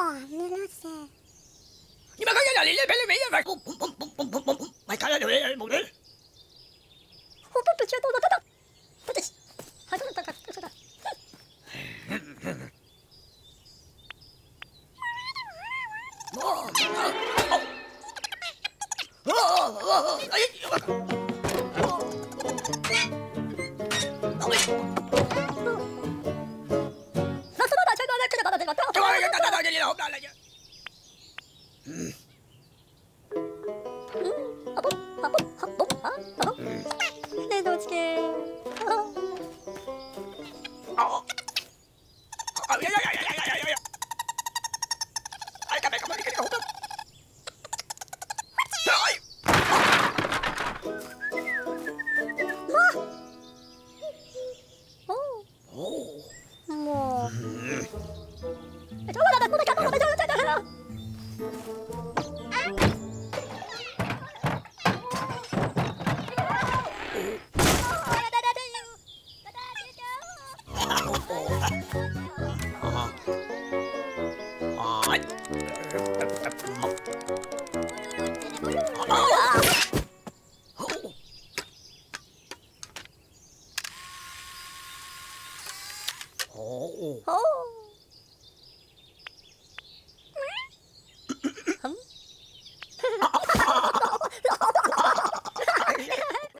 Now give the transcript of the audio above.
Oh, you're not sad. Oh.